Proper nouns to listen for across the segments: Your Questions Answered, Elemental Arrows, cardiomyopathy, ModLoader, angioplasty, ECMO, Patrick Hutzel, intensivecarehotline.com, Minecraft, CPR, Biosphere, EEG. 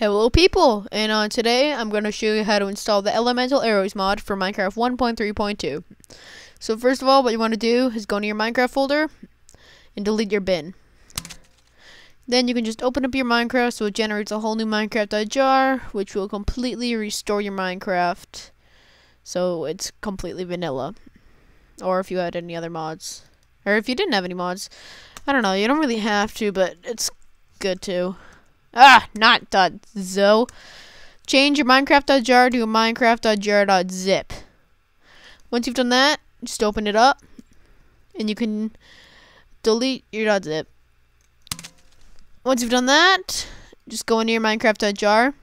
Hello people, and today I'm going to show you how to install the Elemental Arrows mod for Minecraft 1.3.2. So first of all, what you want to do is go into your Minecraft folder and delete your bin. Then you can just open up your Minecraft, so it generates a whole new Minecraft.jar, which will completely restore your Minecraft. So it's completely vanilla. Or if you had any other mods. Or if you didn't have any mods. I don't know, you don't really have to, but it's good too. Not .zo. Change your Minecraft.jar to a Minecraft.jar.zip. Once you've done that, just open it up, and you can delete your .zip. Once you've done that, just go into your Minecraft.jar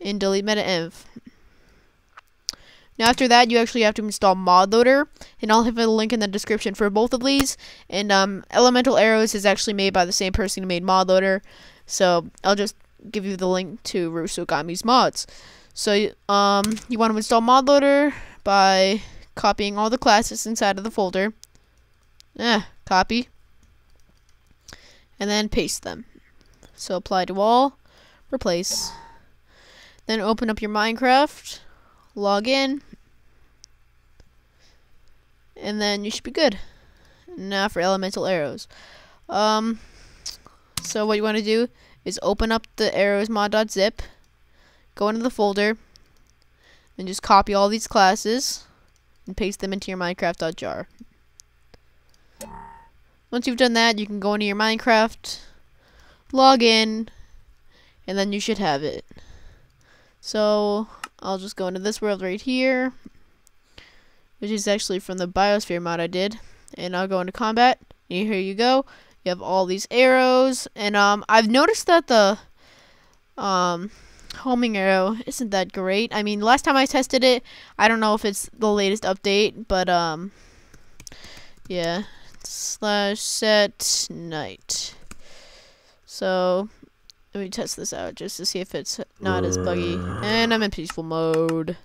and delete meta-env. Now after that, you actually have to install ModLoader, and I'll have a link in the description for both of these. And Elemental Arrows is actually made by the same person who made ModLoader, so I'll just give you the link to Rusugami's mods. So you want to install ModLoader by copying all the classes inside of the folder. Copy, and then paste them. So apply to all, replace. Then open up your Minecraft. Log in, and then you should be good. Now for Elemental Arrows. So what you want to do is open up the arrows mod.zip, go into the folder, and just copy all these classes and paste them into your Minecraft.jar. Once you've done that, you can go into your Minecraft, log in, and then you should have it. So I'll just go into this world right here, which is actually from the Biosphere mod I did, and I'll go into combat, and here you go. You have all these arrows, and I've noticed that the homing arrow isn't that great. I mean, last time I tested it, I don't know if it's the latest update, but yeah, /set night. So let me test this out just to see if it's not as buggy. And I'm in peaceful mode.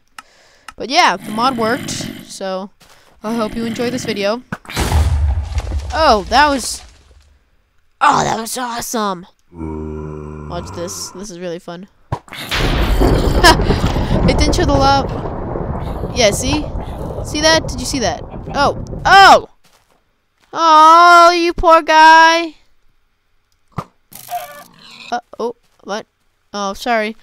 But yeah, the mod worked. So I hope you enjoyed this video. Oh, that was awesome. Watch this. This is really fun. It didn't show the lava. Yeah, see? See that? Did you see that? Oh. Oh! Oh, you poor guy. Oh, what? Oh, sorry.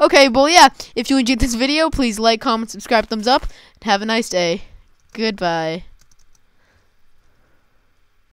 Okay, well, yeah. If you enjoyed this video, please like, comment, subscribe, thumbs up, and have a nice day. Goodbye.